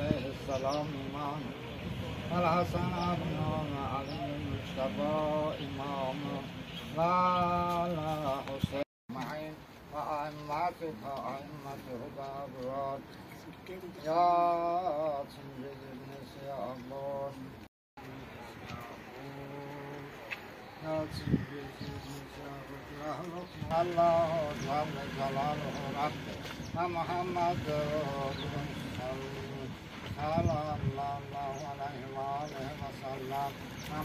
عليه السلام إمام الحسن ابن علي المجتبى إمام وعلى حسين معين وأئمتك أئمة هدى براد يا تنجد الناس يا الله يا تنجد الناس يا الله الله جل جلاله ربنا محمد رسول الله صلى الله عليه وآله وسلم.